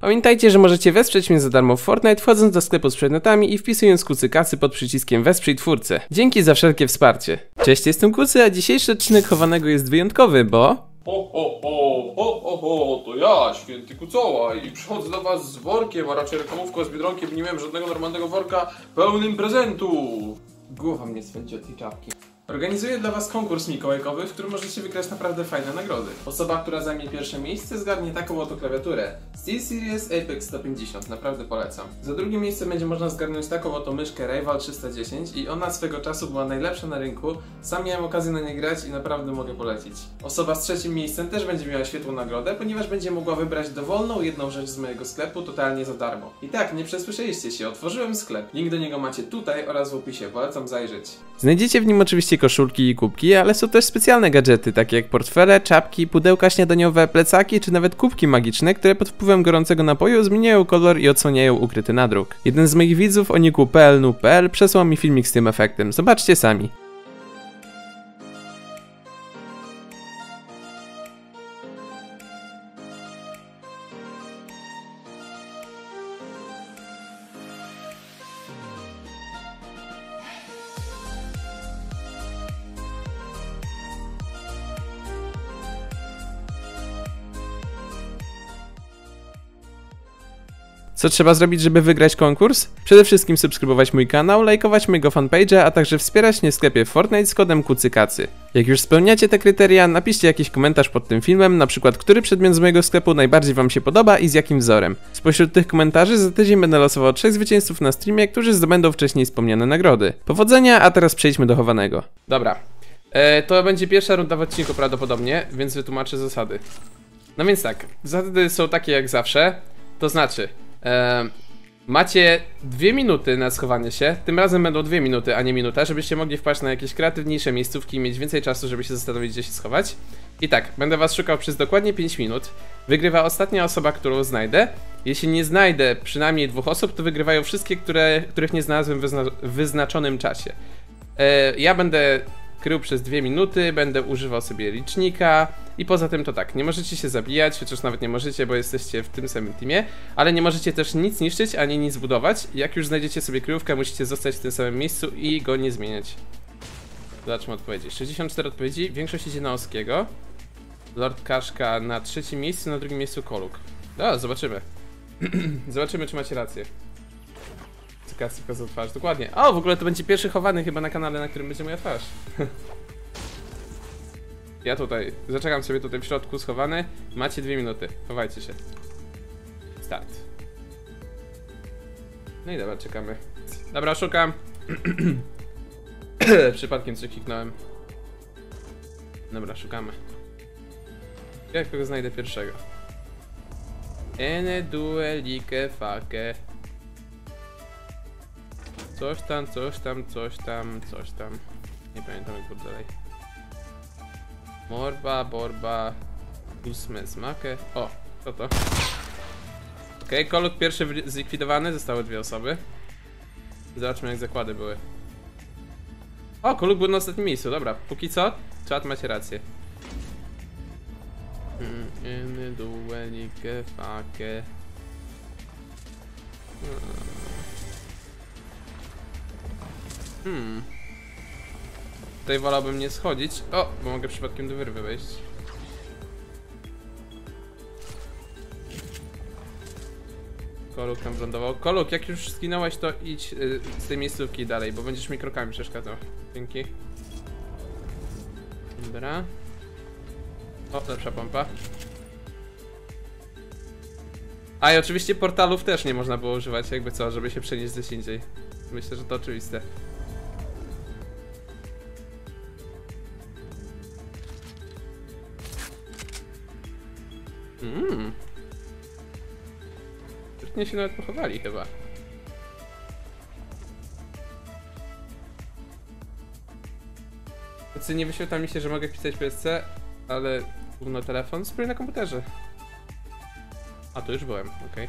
Pamiętajcie, że możecie wesprzeć mnie za darmo w Fortnite, wchodząc do sklepu z przedmiotami i wpisując Kucykacy pod przyciskiem Wesprzyj Twórcę. Dzięki za wszelkie wsparcie. Cześć, jestem Kucy, a dzisiejszy odcinek chowanego jest wyjątkowy, bo... Ho, to ja, święty Kucoła, i przychodzę do was z workiem, a raczej reklamówką z Biedronki, bo nie miałem żadnego normalnego worka pełnym prezentów. Głowa mnie swędzi od tej czapki. Organizuję dla was konkurs mikołajkowy, w którym możecie wygrać naprawdę fajne nagrody. Osoba, która zajmie pierwsze miejsce, zgarnie taką oto klawiaturę SteelSeries Apex 150, naprawdę polecam. Za drugie miejsce będzie można zgarnąć taką oto myszkę Rival 310 i ona swego czasu była najlepsza na rynku. Sam miałem okazję na nie grać i naprawdę mogę polecić. Osoba z trzecim miejscem też będzie miała świetną nagrodę, ponieważ będzie mogła wybrać dowolną jedną rzecz z mojego sklepu totalnie za darmo. I tak, nie przesłyszeliście się, otworzyłem sklep. Link do niego macie tutaj oraz w opisie, polecam zajrzeć. Znajdziecie w nim oczywiście koszulki i kubki, ale są też specjalne gadżety, takie jak portfele, czapki, pudełka śniadaniowe, plecaki, czy nawet kubki magiczne, które pod wpływem gorącego napoju zmieniają kolor i odsłaniają ukryty nadruk. Jeden z moich widzów o niku plnu.pl przesłał mi filmik z tym efektem, zobaczcie sami. Co trzeba zrobić, żeby wygrać konkurs? Przede wszystkim subskrybować mój kanał, lajkować mojego fanpage'a, a także wspierać mnie w sklepie Fortnite z kodem Kucykacy. Jak już spełniacie te kryteria, napiszcie jakiś komentarz pod tym filmem, na przykład który przedmiot z mojego sklepu najbardziej wam się podoba i z jakim wzorem. Spośród tych komentarzy za tydzień będę losował 3 zwycięzców na streamie, którzy zdobędą wcześniej wspomniane nagrody. Powodzenia, a teraz przejdźmy do chowanego. Dobra, to będzie pierwsza runda w odcinku prawdopodobnie, więc wytłumaczę zasady. No więc tak, zasady są takie jak zawsze, to znaczy... macie 2 minuty na schowanie się, tym razem będą 2 minuty, a nie minuta, żebyście mogli wpaść na jakieś kreatywniejsze miejscówki i mieć więcej czasu, żeby się zastanowić, gdzie się schować. I tak, będę was szukał przez dokładnie 5 minut. Wygrywa ostatnia osoba, którą znajdę. Jeśli nie znajdę przynajmniej 2 osób, to wygrywają wszystkie, których nie znalazłem w wyznaczonym czasie. Ja będę krył przez 2 minuty, będę używał sobie licznika i poza tym to tak, nie możecie się zabijać, chociaż nawet nie możecie, bo jesteście w tym samym teamie, ale nie możecie też nic niszczyć, ani nic budować. Jak już znajdziecie sobie kryjówkę, musicie zostać w tym samym miejscu i go nie zmieniać. Zobaczmy odpowiedzi. 64 odpowiedzi, większość idzie na Oskiego. Lord Kaszka na trzecim miejscu, na drugim miejscu Koluk. No, zobaczymy. Zobaczymy, czy macie rację. Kucykacy za twarz, dokładnie. O, w ogóle to będzie pierwszy chowany chyba na kanale, na którym będzie moja twarz. Ja tutaj, zaczekam sobie tutaj w środku schowany. Macie 2 minuty, chowajcie się. Start. No i dobra, czekamy. Dobra, szukam. Przypadkiem coś kliknąłem. Dobra, szukamy. Jak kogo znajdę pierwszego? Ene due like fake. Coś tam, coś tam, coś tam, coś tam. Nie pamiętam jak było dalej. Morba, borba, ósme smakę. O, co to? Okej, Koluk pierwszy zlikwidowany, zostały 2 osoby. Zobaczmy jak zakłady były. O, Koluk był na ostatnim miejscu, dobra, póki co, czat macie rację. Tutaj wolałbym nie schodzić. O, bo mogę przypadkiem do wyrwy wejść. Koluk tam wlądował. Koluk, jak już zginąłeś, to idź z tej miejscówki dalej, bo będziesz mi krokami przeszkadzał. Dzięki. Dobra. O, lepsza pompa. A i oczywiście portalów też nie można było używać, jakby co, żeby się przenieść gdzieś indziej. Myślę, że to oczywiste. Trudnie się nawet pochowali chyba. Znaczy nie wyświetla mi się, że mogę pisać PSC, ale główno telefon spróbuję na komputerze. A tu już byłem, okej.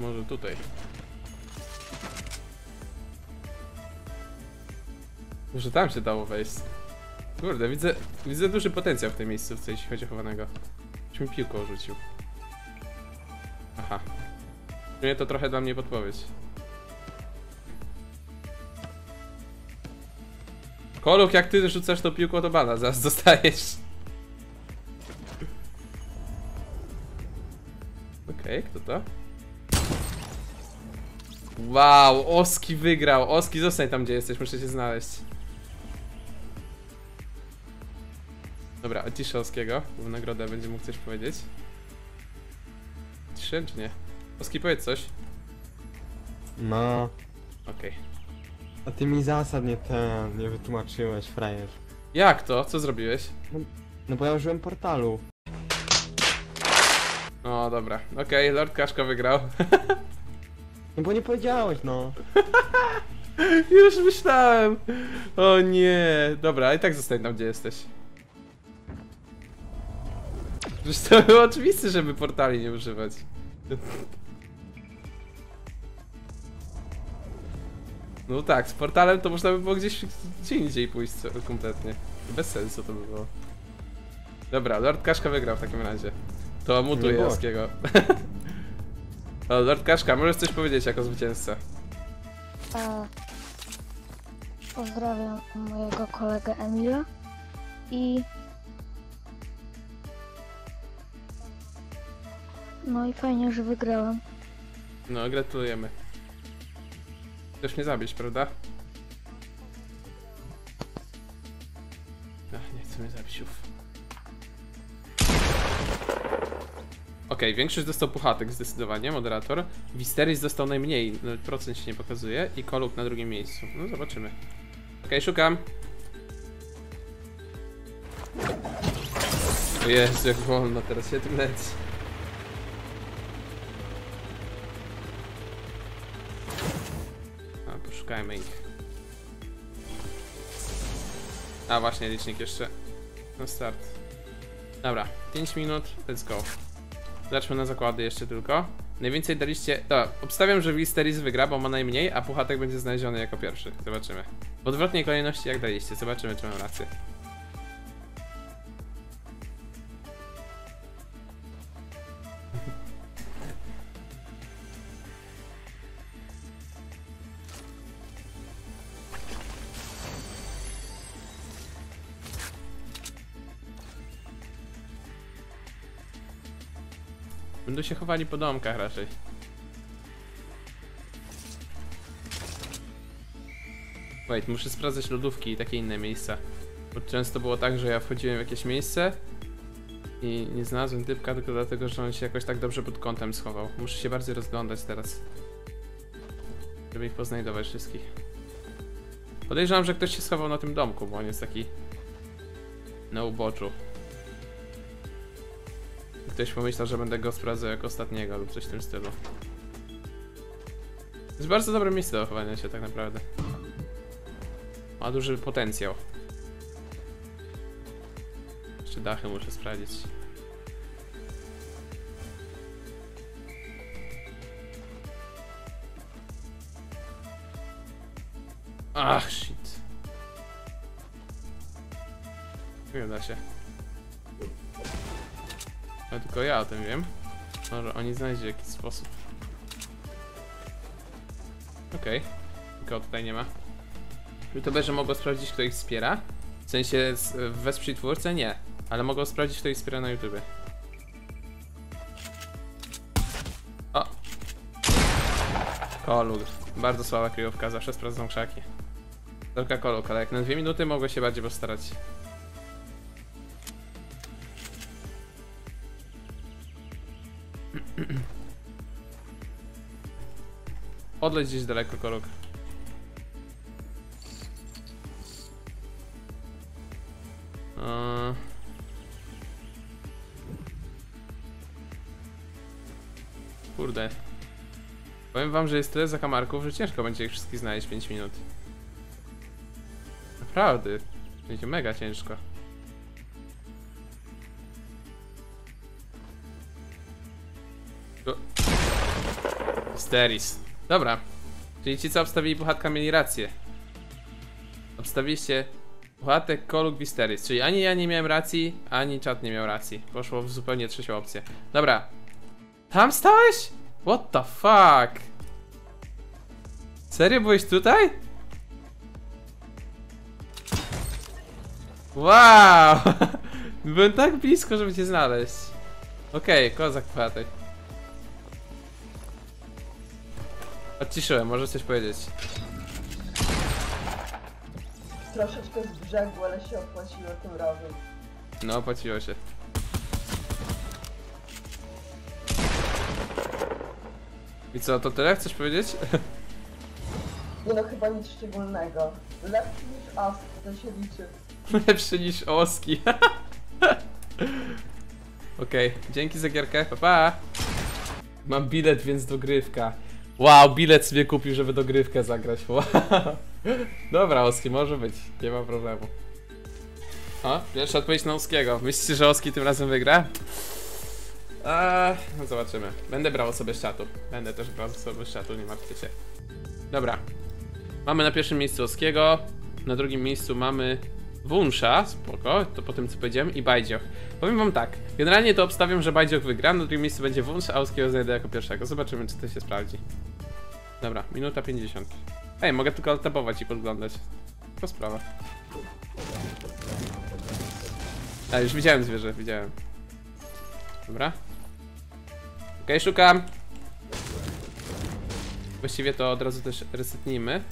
Może tutaj. Może tam się dało wejść. Kurde, widzę duży potencjał w tej miejscówce, jeśli chodzi o chowanego. Już mi piłką rzucił. Aha. Nie, to trochę dla mnie podpowiedź. Koluk, jak ty rzucasz tą piłką, to bana zaraz dostajesz. Okej, kto to? Wow, Oski wygrał. Oski, zostań tam, gdzie jesteś, muszę cię znaleźć. Dobra, ciszę Oskiego, bo w nagrodę będzie mógł coś powiedzieć. Ciszę, czy nie? Oski, powiedz coś. No. Okej. A ty mi zasad nie wytłumaczyłeś, frajer. Jak to? Co zrobiłeś? No bo ja użyłem portalu. No dobra, okej, Lord Kaszka wygrał. No bo nie powiedziałeś, no. Już myślałem. O nie. Dobra, i tak zostań tam, gdzie jesteś. Przecież to było oczywiste, żeby portali nie używać. No tak, z portalem to można by było gdzie indziej pójść kompletnie. Bez sensu to by było. Dobra, Lord Kaszka wygrał w takim razie. To mutuje Oskiego. O, Lord Kaszka, możesz coś powiedzieć jako zwycięzca? Pozdrawiam mojego kolegę Emila i... No i fajnie, że wygrałem. No, gratulujemy. Chcesz mnie zabić, prawda? Ach, nie chcę mnie zabić, uf. Okej, większość dostał Puchatek zdecydowanie, moderator. Wisteris dostał najmniej, procent się nie pokazuje. I Koluk na drugim miejscu. No zobaczymy. Okej, szukam. O Jezu, jak wolno teraz się tym lec. A, poszukajmy ich. A właśnie, licznik jeszcze. No start. Dobra, 5 minut, let's go. Zobaczmy na zakłady jeszcze tylko. Najwięcej daliście... Dobra, obstawiam, że Wisteris wygra, bo ma najmniej, a Puchatek będzie znaleziony jako pierwszy. Zobaczymy. W odwrotnej kolejności jak daliście, zobaczymy, czy mam rację. Będą się chowali po domkach raczej. Wait, muszę sprawdzać lodówki i takie inne miejsca. Bo często było tak, że ja wchodziłem w jakieś miejsce i nie znalazłem typka tylko dlatego, że on się jakoś tak dobrze pod kątem schował. Muszę się bardziej rozglądać teraz, żeby ich poznajdować wszystkich. Podejrzewam, że ktoś się schował na tym domku, bo on jest taki na uboczu. Ktoś pomyślał, że będę go sprawdzał jako ostatniego lub coś w tym stylu. To jest bardzo dobre miejsce do chowania się tak naprawdę. Ma duży potencjał. Jeszcze dachy muszę sprawdzić. Ach, shit. Nie da się. No tylko ja o tym wiem. Może oni znajdzie jakiś sposób. Okej. Tylko tutaj nie ma. To będzie mogło sprawdzić, kto ich wspiera. W sensie wesprzyj twórcę? Nie. Ale mogą sprawdzić, kto ich wspiera na YouTube. O! Koluk. Bardzo słaba kryjówka. Zawsze sprawdzą krzaki. Tylko Koluk, ale jak na 2 minuty mogę się bardziej postarać. Odleć gdzieś daleko, Koluk. Kurde. Powiem wam, że jest tyle zakamarków, że ciężko będzie ich wszystkich znaleźć w 5 minut. Naprawdę. Będzie mega ciężko. Wisteris. Dobra, czyli ci co obstawili Puchatka mieli rację. Obstawiliście Puchatek, Koluk, Wisteris. Czyli ani ja nie miałem racji, ani czat nie miał racji. Poszło w zupełnie trzecią opcję. Dobra. Tam stałeś? What the fuck? Serio byłeś tutaj? Wow! Byłem tak blisko, żeby cię znaleźć. Okej, kozak Puchatek. Odciszyłem, możesz coś powiedzieć. Troszeczkę z brzegu, ale się opłaciło tym razem. No, opłaciło się. I co, to tyle? Chcesz powiedzieć? Nie no, chyba nic szczególnego. Lepszy niż Oski, to się liczy. Lepszy niż Oski. Okej, dzięki za gierkę, pa pa! Mam bilet, więc dogrywka. Wow, bilet sobie kupił, żeby dogrywkę zagrać. Wow. Dobra, Oski, może być, nie ma problemu. O, pierwsza odpowiedź na Oskiego. Myślicie, że Oski tym razem wygra? No zobaczymy. Będę brał osobę z czatu. Będę też brał osobę z czatu, nie martwcie się. Dobra. Mamy na pierwszym miejscu Oskiego. Na drugim miejscu mamy Wunsza, spoko, to po tym co powiedziałem, i Bajdziok. Powiem wam tak, generalnie to obstawiam, że Bajdziok wygra, na drugim miejscu będzie Wunsza, a Oskiego znajdę jako pierwszego. Zobaczymy, czy to się sprawdzi. Dobra, minuta 50. Ej, mogę tylko tapować i podglądać. To sprawa. A, już widziałem zwierzę, widziałem. Dobra. Okej, szukam. Właściwie to od razu też resetnijmy.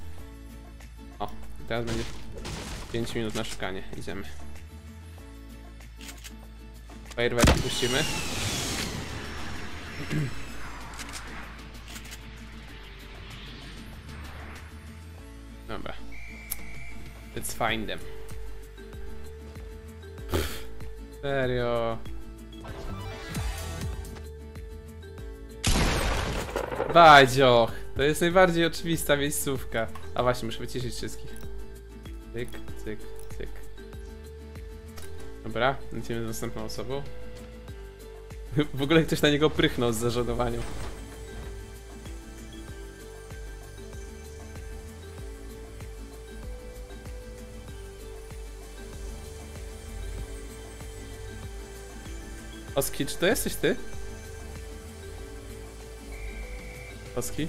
O, teraz będzie 5 minut na szukanie, idziemy. Firework puścimy. Dobra. Let's find them. Pff, serio. Bajdzioch! To jest najbardziej oczywista miejscówka. A właśnie, muszę wyciszyć wszystkich. Cyk, cyk, cyk. Dobra, lecimy z następną osobą. W ogóle ktoś na niego prychnął z zażenowaniem. Oski, czy to jesteś ty? Oski?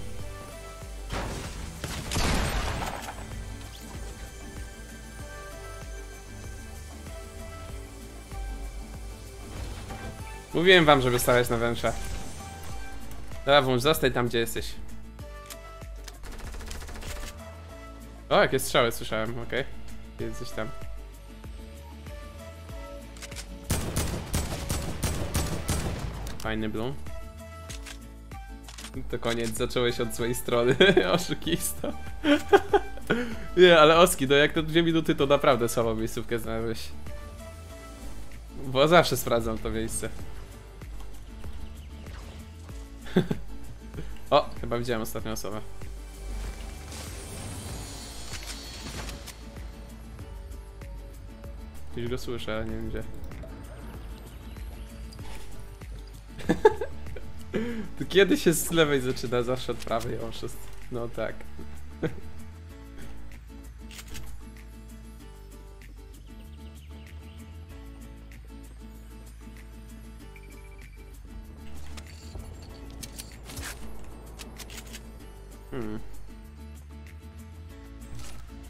Mówiłem wam, żeby stawiać na węża. Dobra, Wąż, zostań tam, gdzie jesteś. O, jakie strzały słyszałem, okej. Jest gdzieś tam. Fajny bloom. To koniec, zacząłeś od złej strony, oszukista. Nie, ale Oski, no jak to 2 minuty, to naprawdę słabą miejscówkę znalazłeś. Bo zawsze sprawdzam to miejsce. O, chyba widziałem ostatnią osobę. Gdzieś go słyszę, ale nie wiem gdzie. To kiedy się z lewej zaczyna? Zawsze od prawej, oszust. No tak.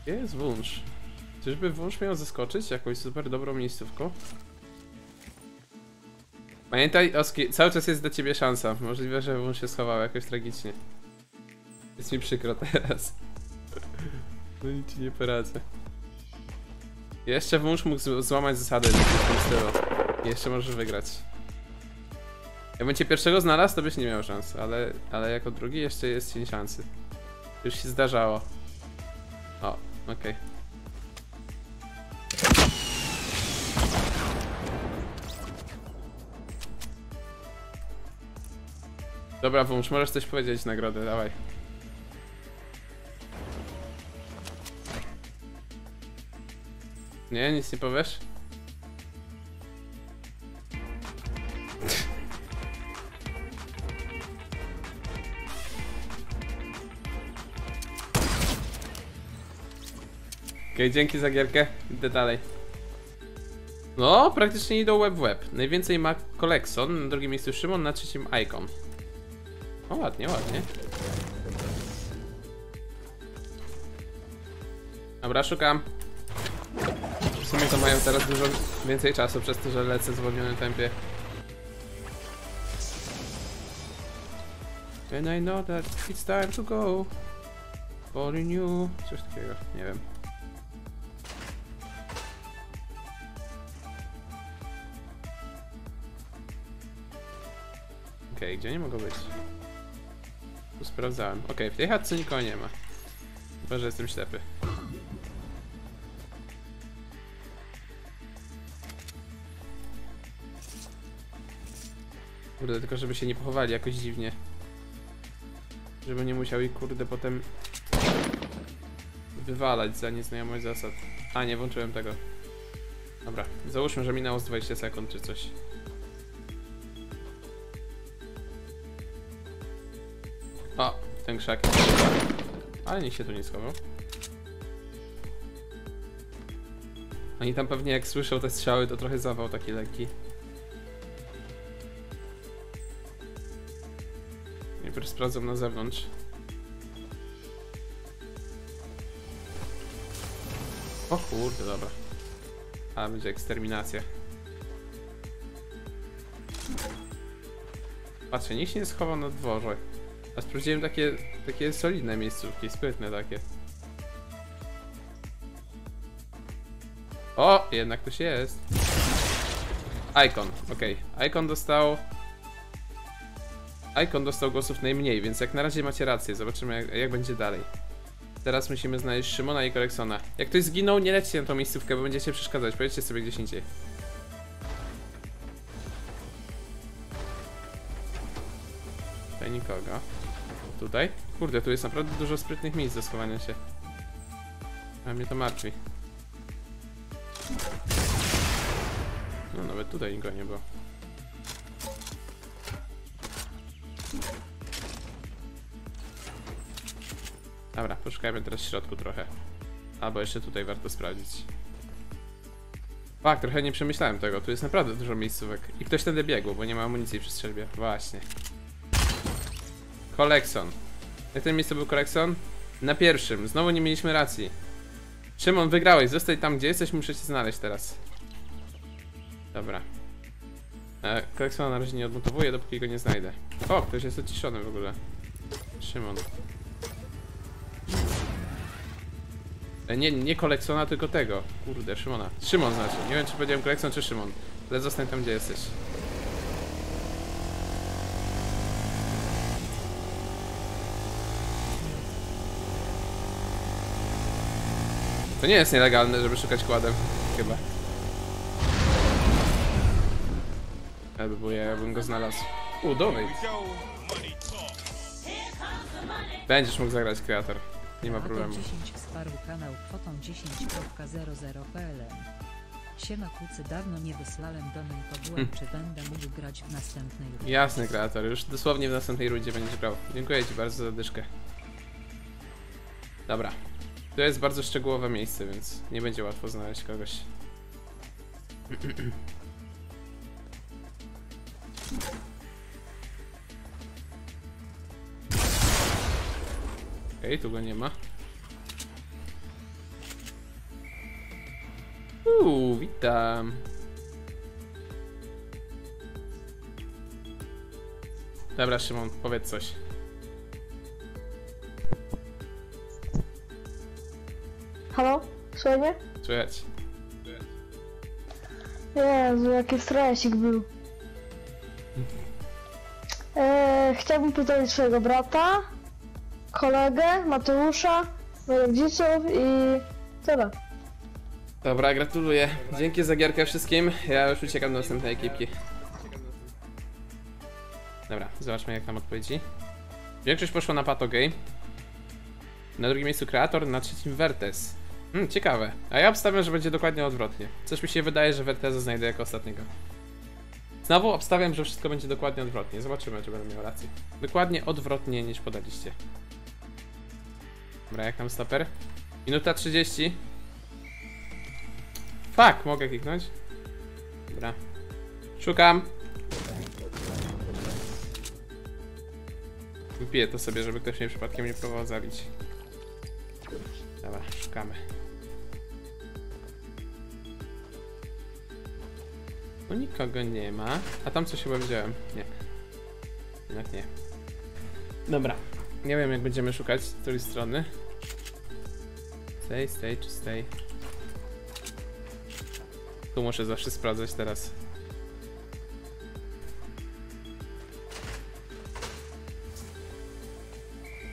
Gdzie jest Wunsz? Czyżby Wunsz miał zaskoczyć jakąś super dobrą miejscówką? Pamiętaj, Oski, cały czas jest dla ciebie szansa. Możliwe, że Wunsz się schował jakoś tragicznie. Jest mi przykro teraz. No nic ci nie poradzę. Jeszcze Wunsz mógł złamać zasady w tym stylu. I jeszcze możesz wygrać. Jakbym cię pierwszego znalazł, to byś nie miał szans, ale jako drugi jeszcze jest cień szansy. Już się zdarzało. O, okej. Dobra, Wunsz, możesz coś powiedzieć nagrodę, dawaj. Nie, nic nie powiesz? Okej, dzięki za gierkę. Idę dalej. No, praktycznie idą web w web. Najwięcej ma Korekson, na drugim miejscu Szymon, na trzecim Icon. O, ładnie, ładnie. Dobra, szukam. W sumie to mają teraz dużo więcej czasu przez to, że lecę w zwolnionym tempie. And I know that it's time to go. For you. Coś takiego, nie wiem. Okej, gdzie nie mogą być? Tu sprawdzałem. Okej, w tej chatce nikogo nie ma. Chyba, że jestem ślepy. Kurde, tylko żeby się nie pochowali jakoś dziwnie. Żeby nie musiał ich, kurde, potem wywalać za nieznajomość zasad. A, nie włączyłem tego. Dobra, załóżmy, że minęło z 20 sekund czy coś. O, ten krzak. Ale nikt się tu nie schował. Oni tam pewnie jak słyszą te strzały, to trochę zawał taki lekki. Najpierw sprawdzam na zewnątrz. O kurde, dobra. A, będzie eksterminacja. Patrzcie, nikt się nie schował na dworze. A sprawdziłem takie solidne miejscówki, sprytne takie. O, jednak ktoś jest. Icon, okej. Icon dostał głosów najmniej, więc jak na razie macie rację. Zobaczymy jak będzie dalej. Teraz musimy znaleźć Szymona i Koreksona. Jak ktoś zginął, nie lećcie na tą miejscówkę, bo będziecie przeszkadzać. Pojedźcie sobie gdzieś indziej. Tutaj nikogo. Tutaj? Kurde, tu jest naprawdę dużo sprytnych miejsc do schowania się. A mnie to martwi. No nawet tutaj nikogo nie było. Dobra, poszukajmy teraz w środku trochę. Albo jeszcze tutaj warto sprawdzić. Fak, trochę nie przemyślałem tego, tu jest naprawdę dużo miejscówek. I ktoś tędy biegł, bo nie ma amunicji przy strzelbie. Właśnie. Korekson. Jak to miejsce był Korekson? Na pierwszym, znowu nie mieliśmy racji. Szymon, wygrałeś, zostaj tam gdzie jesteś, muszę cię znaleźć teraz. Dobra. Koreksona na razie nie odmontowuję, dopóki go nie znajdę. O, ktoś jest odciszony w ogóle. Szymon. Nie Koreksona, tylko tego. Kurde, Szymona. Szymon znaczy. Nie wiem, czy powiedziałem Korekson, czy Szymon. Ale zostań tam, gdzie jesteś. To nie jest nielegalne, żeby szukać kładem. Chyba. Ja bym go znalazł. Donate. Będziesz mógł zagrać, kreator. Nie ma problemu. Wsparł kanał kwotą 10.00 PLN. Siema Kucy, dawno nie wysłałem donate, byłem, czy będę mógł grać w następnej rundzie. Jasny, kreator, już dosłownie w następnej rundzie będziesz grał. Dziękuję ci bardzo za dyszkę. Dobra. To jest bardzo szczegółowe miejsce, więc nie będzie łatwo znaleźć kogoś. Okej, tu go nie ma. Witam. Dobra, Szymon, powiedz coś. Halo? Słuchaj mnie? Słychać. Jezu, jaki stresik był. Chciałbym pozdrowić swojego brata, kolegę, Mateusza, moich rodziców i tyle. Dobra, gratuluję. Dzięki za gierkę wszystkim. Ja już uciekam do następnej ekipki. Dobra, zobaczmy jak tam odpowiedzi. Większość poszła na Patogame. Na drugim miejscu Kreator, na trzecim Wertes. Ciekawe. A ja obstawiam, że będzie dokładnie odwrotnie. Coś mi się wydaje, że Wertesa znajdę jako ostatniego. Znowu obstawiam, że wszystko będzie dokładnie odwrotnie. Zobaczymy, czy będę miał rację. Dokładnie odwrotnie niż podaliście. Dobra, jak tam stoper? Minuta 30. Tak, mogę kliknąć. Dobra. Szukam. Wypiję to sobie, żeby ktoś mnie przypadkiem nie próbował zabić. Dobra, szukamy. No nikogo nie ma. A tam coś chyba widziałem. Nie. Jednak nie. Dobra. Nie wiem, jak będziemy szukać z której strony. Z tej czy z tej. Tu muszę zawsze sprawdzać teraz.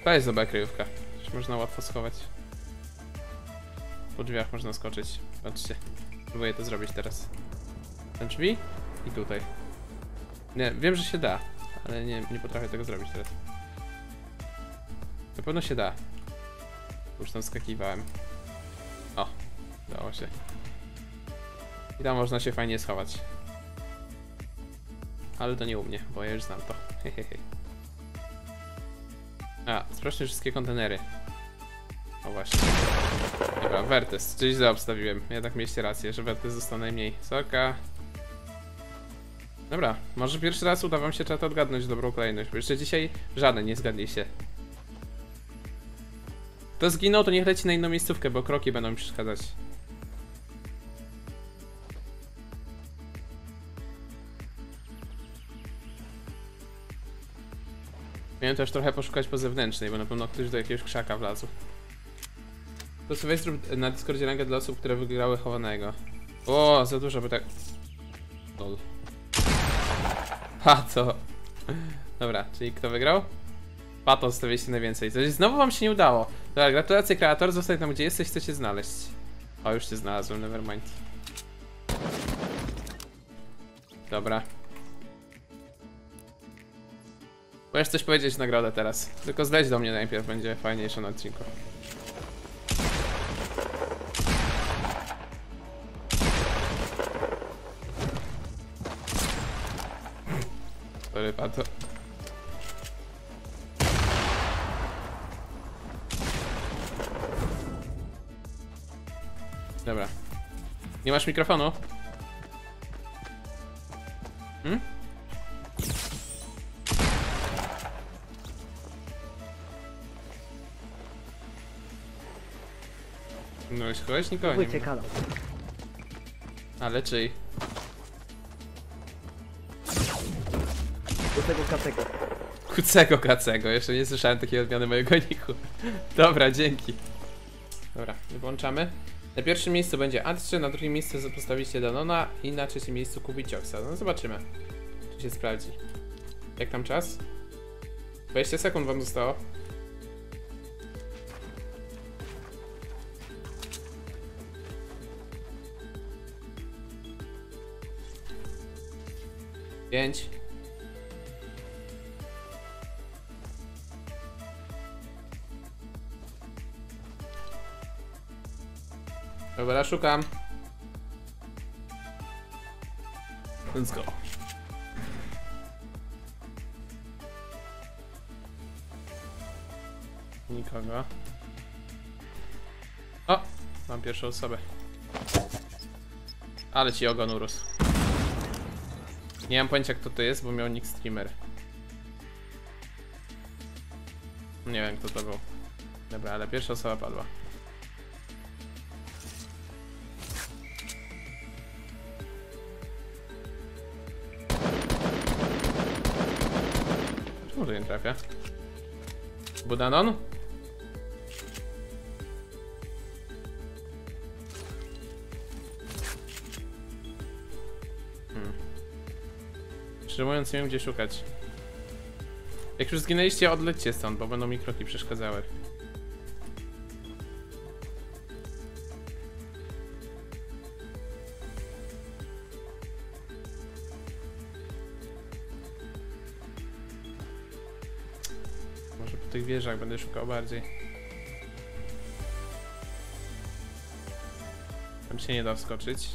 To jest dobra kryjówka. Można łatwo schować. Po drzwiach można skoczyć. Patrzcie. Próbuję to zrobić teraz. Te drzwi i tutaj. Nie, wiem, że się da. Ale nie potrafię tego zrobić teraz. Na pewno się da. Już tam skakiwałem. O, dało się. I tam można się fajnie schować. Ale to nie u mnie, bo ja już znam to. Hehehe. A, sprawdźmy wszystkie kontenery. O właśnie. Dobra, Wertes, czyli źle obstawiłem. Ja tak mieliście rację, że Wertes został najmniej. Soka. Dobra, może pierwszy raz uda wam się czat odgadnąć dobrą kolejność, bo jeszcze dzisiaj żaden nie zgadli się. Kto zginął, to niech leci na inną miejscówkę, bo kroki będą mi przeszkadzać. Miałem też trochę poszukać po zewnętrznej, bo na pewno ktoś do jakiegoś krzaka wlazł. To sobie zrób na Discordzie rangę dla osób, które wygrały chowanego. O, za dużo, bo tak... Lol. Ha, to... Dobra, czyli kto wygrał? Pato, zostawiliście najwięcej. Coś znowu wam się nie udało. Dobra, gratulacje kreator, zostań tam gdzie jesteś, chcę cię znaleźć. O, już cię znalazłem, nevermind. Dobra. Możesz coś powiedzieć w nagrodę teraz. Tylko zleć do mnie najpierw, będzie fajniejsze na odcinku. Sorry, Pato. Dobra. Nie masz mikrofonu? Hm? No już kogoś nikogo nie ma. Ale czyj? Kucykacy. Jeszcze nie słyszałem takiej odmiany mojego niku. Dobra, dzięki. Dobra, wyłączamy. Na pierwszym miejscu będzie Andrzej, na drugim miejscu postawicie Danona i na trzecim miejscu Kubicioksa. No zobaczymy, czy się sprawdzi. Jak tam czas? 20 sekund wam zostało. Pięć. Dobra, szukam. Let's go. Nikogo. O! Mam pierwszą osobę. Ale ci ogon urósł. Nie mam pojęcia, kto to jest, bo miał nick streamer. Nie wiem, kto to był. Dobra, ale pierwsza osoba padła. Czemu to nie trafia? Budanon? Szczerze mówiąc, nie wiem, gdzie szukać. Jak już zginęliście, odlećcie stąd, bo będą mi kroki przeszkadzały. Może po tych wieżach będę szukał bardziej. Tam się nie da wskoczyć.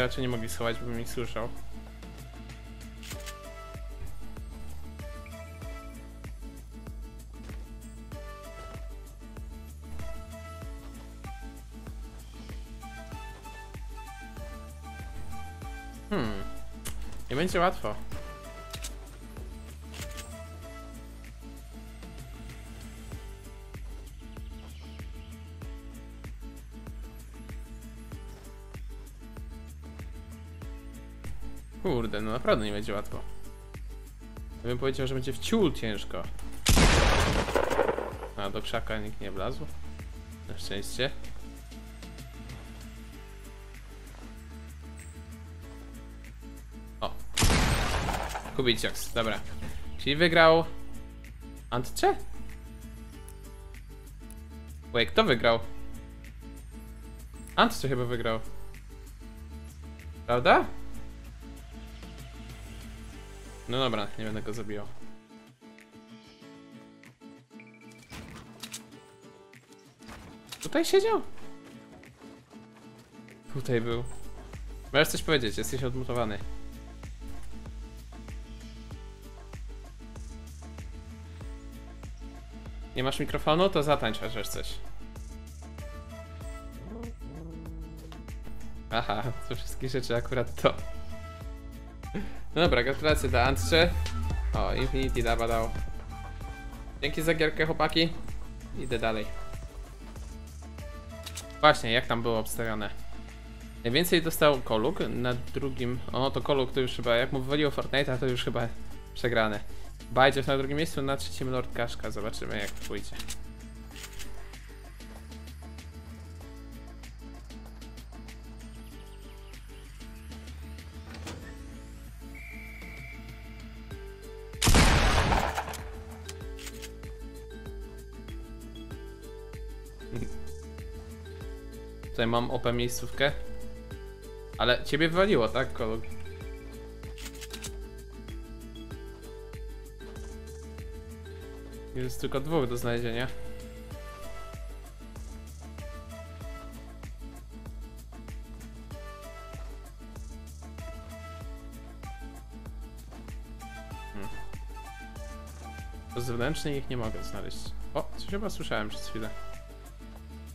Raczej nie mogli schować, bym ich słyszał. Nie będzie łatwo. Kurde, no naprawdę nie będzie łatwo. Ja bym powiedział, że będzie wciul ciężko. A do krzaka nikt nie wlazł. Na szczęście. O. Kubicioksa, dobra. Czyli wygrał... Andrzej? Wait, kto wygrał? Andrzej chyba wygrał. Prawda? No dobra, nie będę go zabijał. Tutaj siedział? Tutaj był. Możesz coś powiedzieć, jesteś odmutowany. Nie masz mikrofonu? To zatańcz chociaż coś. Aha, to wszystkie rzeczy akurat to. No dobra, gratulacje dla Andrze. O, Infinity Daba dał. Dzięki za gierkę, chłopaki. Idę dalej. Właśnie, jak tam było obstawione? Najwięcej dostał Koluk na drugim... O, to Koluk to już chyba, jak mu wywaliło Fortnite'a, to już chyba przegrane. Bajdziok na drugim miejscu, na trzecim Lord Kaszka. Zobaczymy jak pójdzie. Tutaj mam OP miejscówkę. Ale ciebie wywaliło, tak, Koluk? Jest tylko dwóch do znalezienia. To z wewnętrznej ich nie mogę znaleźć. O, coś chyba słyszałem przez chwilę.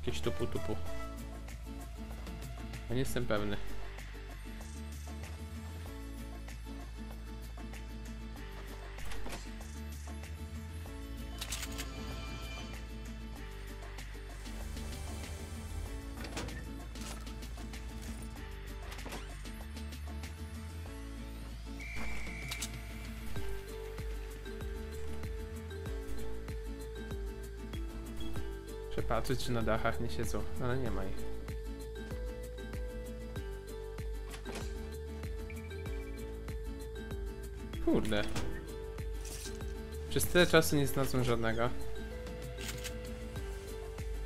Jakieś tupu. Nie jestem pewny. Przepatrzeć, czy na dachach nie siedzą, ale nie ma ich. Kurde. Przez tyle czasu nie znalazłem żadnego.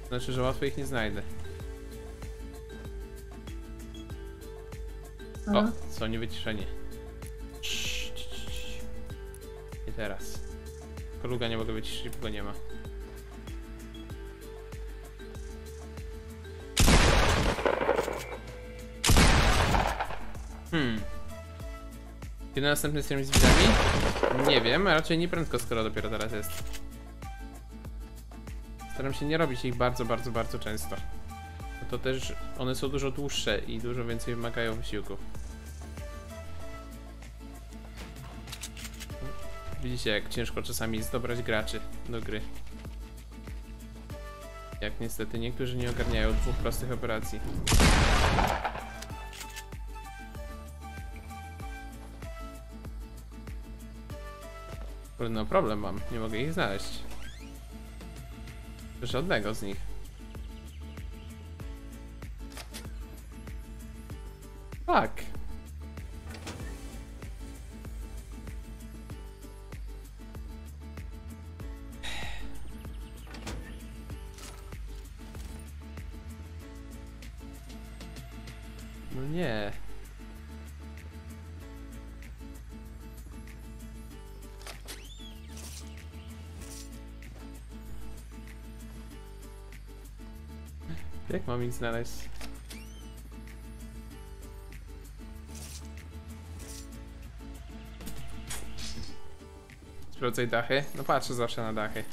Znaczy, że łatwo ich nie znajdę. O, są niewyciszeni. I teraz. Koluga nie mogę wyciszyć, bo go nie ma. Kiedy następny stream z widzami? Nie wiem, a raczej nie prędko, skoro dopiero teraz jest. Staram się nie robić ich bardzo często. To też one są dużo dłuższe i dużo więcej wymagają wysiłku. Widzicie, jak ciężko czasami jest dobrać graczy do gry. Jak niestety niektórzy nie ogarniają dwóch prostych operacji. No problem mam, nie mogę ich znaleźć. Żadnego z nich. Tak. No nie. Jak mam ich znaleźć? Sprawdzaj dachy? No patrzę zawsze na dachy.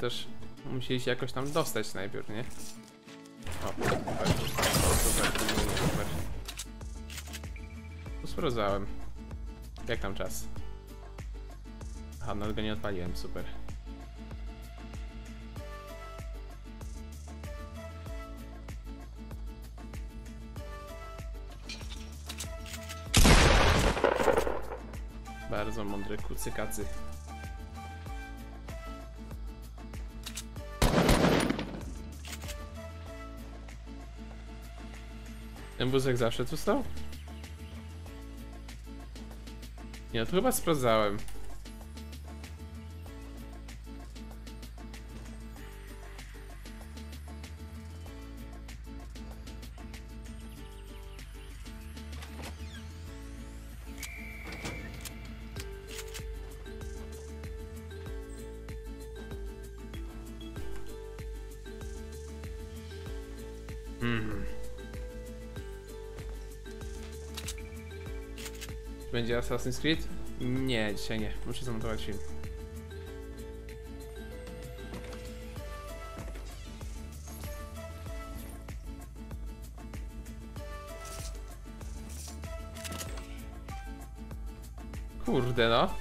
Też musieli się jakoś tam dostać najpierw, nie? O, super. Sprawdzałem. Jak tam czas? Aha, nawet go nie odpaliłem, super. Bardzo mądry kucykacy. Ten wózek zawsze tu stał? Nie, no to chyba sprawdzałem. Będzie Assassin's Creed? Nie, dzisiaj nie. Muszę zamontować film. Kurde no.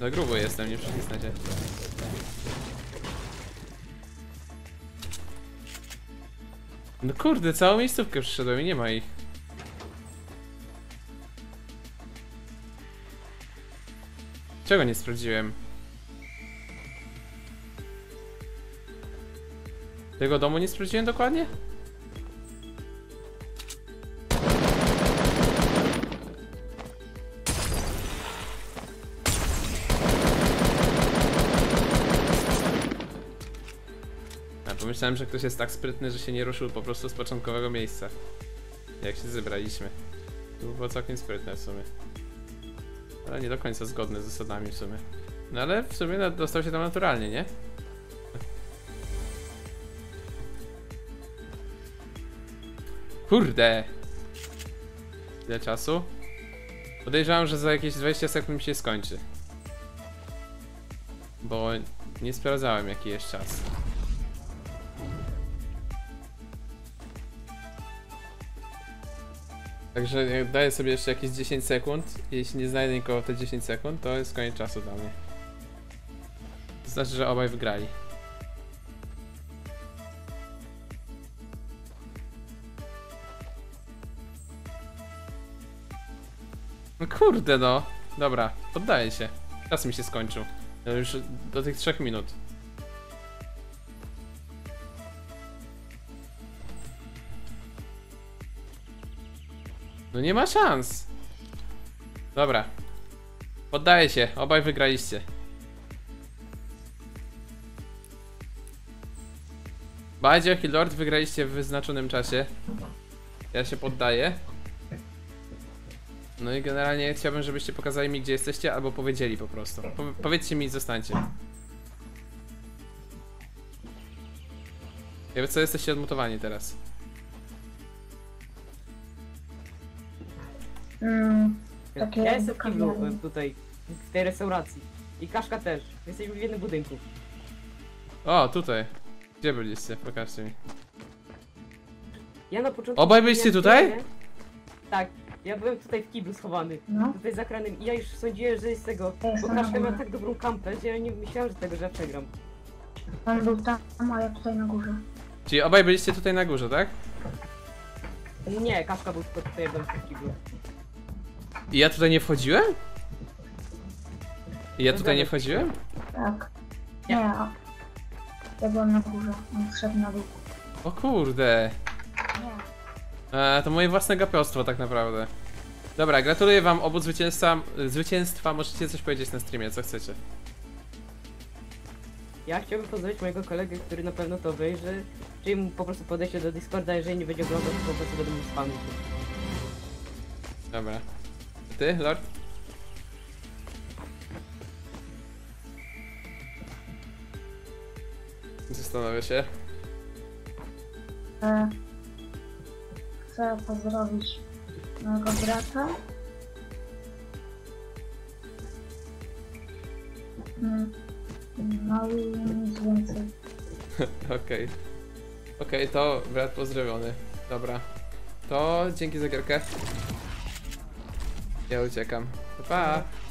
Za grubo jestem, nie przycisnęcie. No kurde, całą miejscówkę przyszedłem i nie ma ich. Czego nie sprawdziłem? Tego domu nie sprawdziłem dokładnie? Myślałem, że ktoś jest tak sprytny, że się nie ruszył po prostu z początkowego miejsca. Jak się zebraliśmy. To było całkiem sprytne w sumie. Ale nie do końca zgodne z zasadami w sumie. No ale w sumie dostał się tam naturalnie, nie? Kurde! Ile czasu? Podejrzewam, że za jakieś 20 sekund mi się skończy. Bo nie sprawdzałem, jaki jest czas. Także daję sobie jeszcze jakieś 10 sekund. Jeśli nie znajdę nikogo te 10 sekund, to jest koniec czasu dla mnie. To znaczy, że obaj wygrali. No kurde no. Dobra, poddaję się. Czas mi się skończył. No już do tych 3 minut. No nie ma szans. Dobra. Poddaję się, obaj wygraliście. Bajdziok i Lord wygraliście w wyznaczonym czasie. Ja się poddaję. No i generalnie chciałbym, żebyście pokazali mi, gdzie jesteście, albo powiedzieli po prostu. Powiedzcie mi, zostańcie. Ja wiem co, jesteście odmutowani teraz. Tak, ja jestem kamieniem tutaj, w tej restauracji. I Kaszka też. Jesteśmy w jednym budynku. O, tutaj. Gdzie byliście? Pokażcie mi. Ja na początku... Obaj byliście tutaj? Tak. Ja byłem tutaj w kiblu schowany. No. Tutaj za kranem. I ja już sądziłem, że jest tego... Bo Kaszka ma tak dobrą kampę, że ja nie myślałem, że tego ja przegram. Pan był tam, a ja tutaj na górze. Czyli obaj byliście tutaj na górze, tak? Nie, Kaszka był tutaj w kiblu. I ja tutaj nie wchodziłem? I ja tutaj nie wchodziłem? Tak. Nie. Ja byłem na górze, on wszedł na dół. O kurde. Nie. To moje własne gapiostwo tak naprawdę. Dobra, gratuluję wam obu zwycięstwa. Możecie coś powiedzieć na streamie, co chcecie. Ja chciałbym pozdrowić mojego kolegę, który na pewno to obejrzy. Czyli mu po prostu podejście do Discorda, jeżeli nie będzie oglądał, to po prostu będę mu spamił. Dobra. Ty, Lord? Zastanawiam się. Chcę pozdrowić mojego brata. mały nic więcej. Okej. Okej, to brat pozdrowiony. Dobra. To dzięki za gierkę. Ja uciekam. Pa!